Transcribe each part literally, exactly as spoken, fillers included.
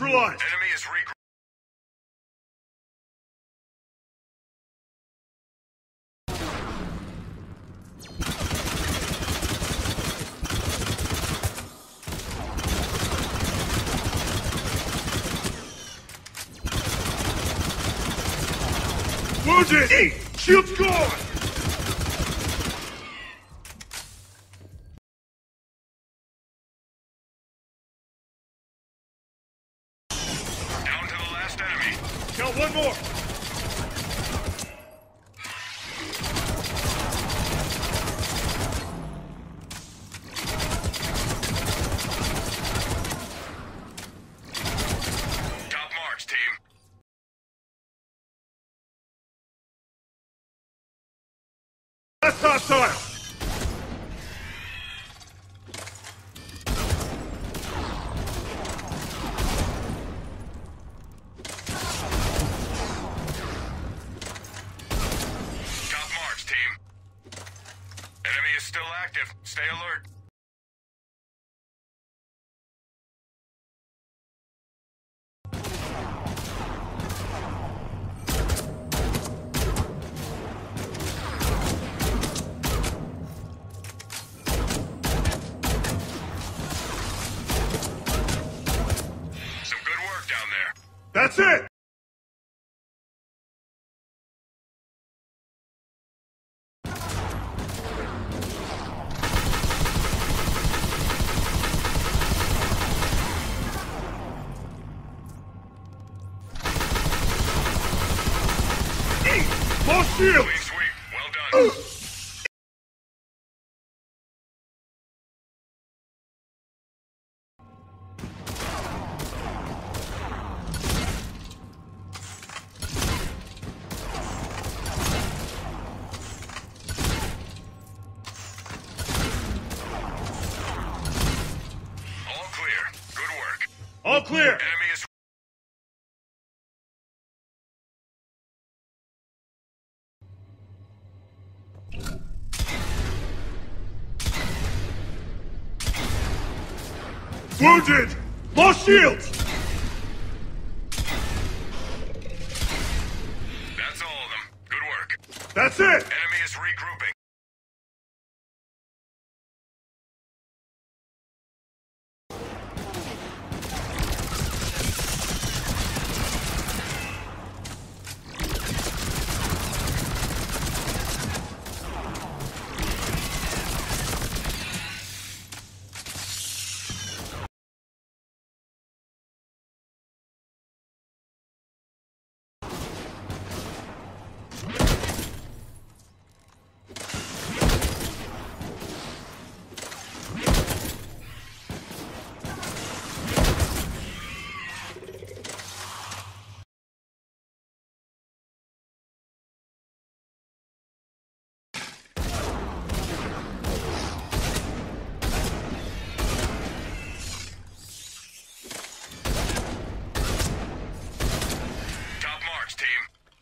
neutralized. Enemy is regrouping. Wounded! Eight. Shields gone! Down to the last enemy. Kill one more! Top marks, team. That's hostile! Stay alert. Some good work down there. That's it! Lost shield! Sweep, sweep. Well done. Uh. All clear. Good work. All clear! Enemy is wounded! Lost shields! That's all of them. Good work. That's it! Enemy is regrouping.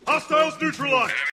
Hostiles neutralized!